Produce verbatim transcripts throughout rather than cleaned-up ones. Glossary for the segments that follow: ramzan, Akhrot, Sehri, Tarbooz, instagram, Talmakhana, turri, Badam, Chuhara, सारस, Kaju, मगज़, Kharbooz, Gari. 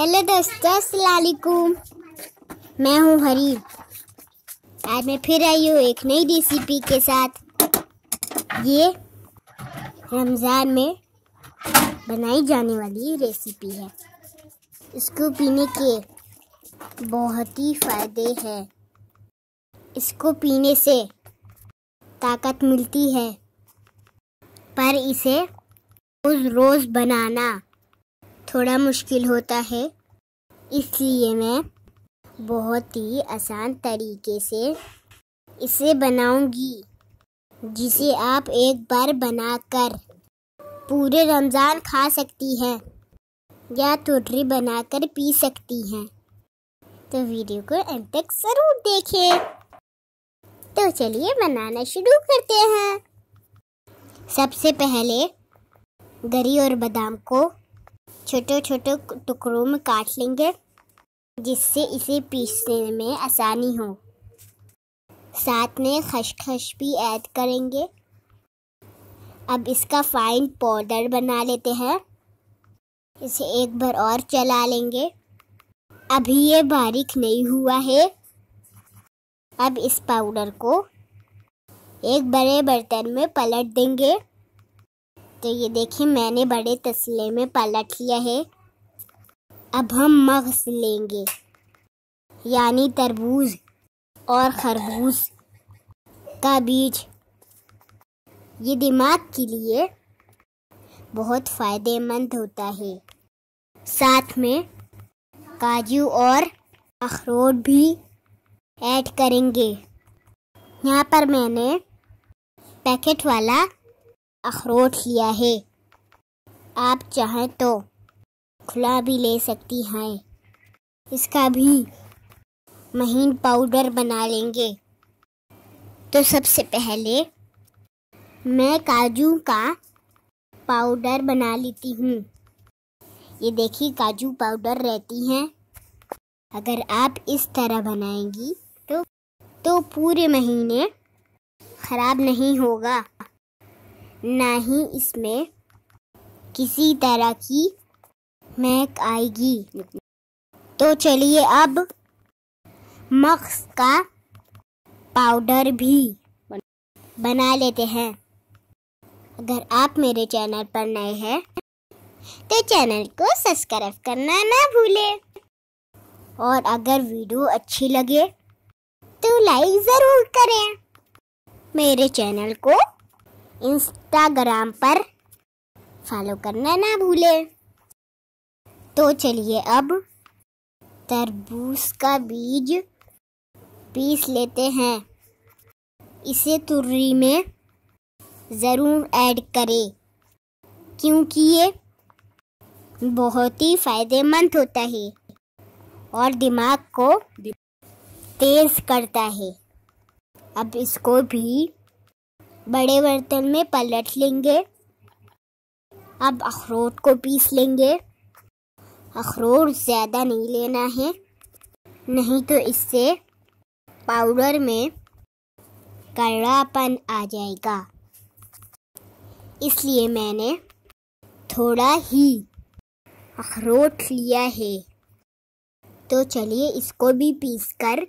Hello दोस्तों, अस्सलाम वालेकुम। मैं हूँ हरी। आज मैं फिर आई हूँ एक नई रेसिपी के साथ। ये रमज़ान में बनाई जाने वाली रेसिपी है। इसको पीने के बहुत ही फ़ायदे हैं। इसको पीने से ताकत मिलती है, पर इसे रोज़ रोज़ बनाना थोड़ा मुश्किल होता है। इसलिए मैं बहुत ही आसान तरीके से इसे बनाऊंगी, जिसे आप एक बार बनाकर पूरे रमज़ान खा सकती हैं या तुर्री बनाकर पी सकती हैं। तो वीडियो को अंत तक ज़रूर देखें। तो चलिए बनाना शुरू करते हैं। सबसे पहले गरी और बादाम को छोटे छोटे टुकड़ों में काट लेंगे, जिससे इसे पीसने में आसानी हो। साथ में खसखस भी ऐड करेंगे। अब इसका फाइन पाउडर बना लेते हैं। इसे एक बार और चला लेंगे। अभी ये बारीक नहीं हुआ है। अब इस पाउडर को एक बड़े बर्तन में पलट देंगे। तो ये देखिए, मैंने बड़े तसले में पलट लिया है। अब हम मगज़ लेंगे, यानी तरबूज और खरबूज का बीज। ये दिमाग के लिए बहुत फ़ायदेमंद होता है। साथ में काजू और अखरोट भी ऐड करेंगे। यहाँ पर मैंने पैकेट वाला अखरोट लिया है। आप चाहें तो खुला भी ले सकती हैं। इसका भी महीन पाउडर बना लेंगे। तो सबसे पहले मैं काजू का पाउडर बना लेती हूँ। ये देखिए, काजू पाउडर रहती हैं। अगर आप इस तरह बनाएंगी तो तो पूरे महीने ख़राब नहीं होगा, ना ही इसमें किसी तरह की महक आएगी। तो चलिए अब मक्स का पाउडर भी बना लेते हैं। अगर आप मेरे चैनल पर नए हैं तो चैनल को सब्सक्राइब करना ना भूलें, और अगर वीडियो अच्छी लगे तो लाइक ज़रूर करें। मेरे चैनल को इंस्टाग्राम पर फॉलो करना ना भूलें। तो चलिए अब तरबूज का बीज पीस लेते हैं। इसे तुर्री में ज़रूर ऐड करें, क्योंकि ये बहुत ही फ़ायदेमंद होता है और दिमाग को तेज़ करता है। अब इसको भी बड़े बर्तन में पलट लेंगे। अब अखरोट को पीस लेंगे। अखरोट ज़्यादा नहीं लेना है, नहीं तो इससे पाउडर में कड़वापन आ जाएगा। इसलिए मैंने थोड़ा ही अखरोट लिया है। तो चलिए इसको भी पीसकर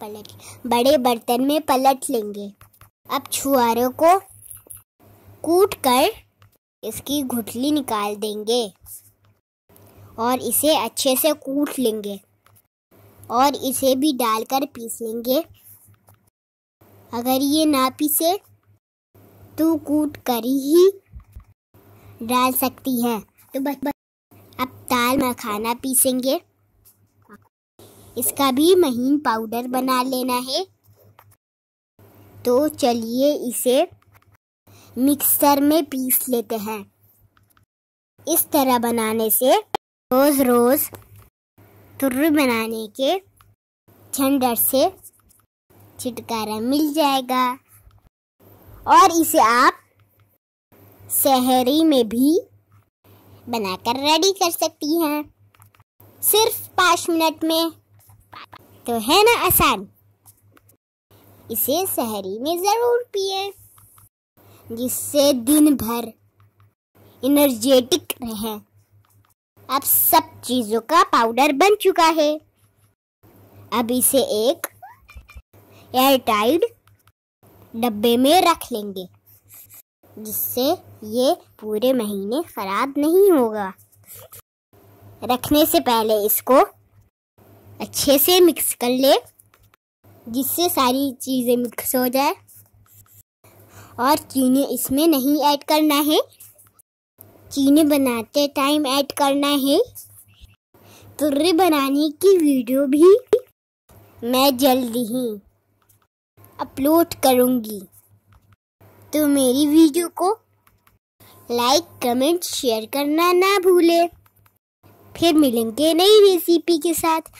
पलट बड़े बर्तन में पलट लेंगे। अब छुहारे को कूट कर इसकी गुठली निकाल देंगे और इसे अच्छे से कूट लेंगे और इसे भी डालकर पीस लेंगे। अगर ये ना पीसे तो कूट कर ही डाल सकती है। तो बस अब तालमखाना पीसेंगे। इसका भी महीन पाउडर बना लेना है। तो चलिए इसे मिक्सर में पीस लेते हैं। इस तरह बनाने से रोज़ रोज़ तुर्री बनाने के झंझट से छुटकारा मिल जाएगा, और इसे आप सहरी में भी बनाकर रेडी कर सकती हैं, सिर्फ पाँच मिनट में। तो है ना आसान। इसे सहरी में ज़रूर पिए, जिससे दिन भर एनर्जेटिक रहें। अब सब चीज़ों का पाउडर बन चुका है। अब इसे एक एयरटाइट डब्बे में रख लेंगे, जिससे ये पूरे महीने ख़राब नहीं होगा। रखने से पहले इसको अच्छे से मिक्स कर ले, जिससे सारी चीज़ें मिक्स हो जाए। और चीनी इसमें नहीं ऐड करना है, चीनी बनाते टाइम ऐड करना है। तुर्री बनाने की वीडियो भी मैं जल्दी ही अपलोड करूँगी। तो मेरी वीडियो को लाइक कमेंट शेयर करना ना भूले। फिर मिलेंगे नई रेसिपी के साथ।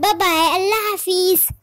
बाय बाय, अल्लाह हाफिज़।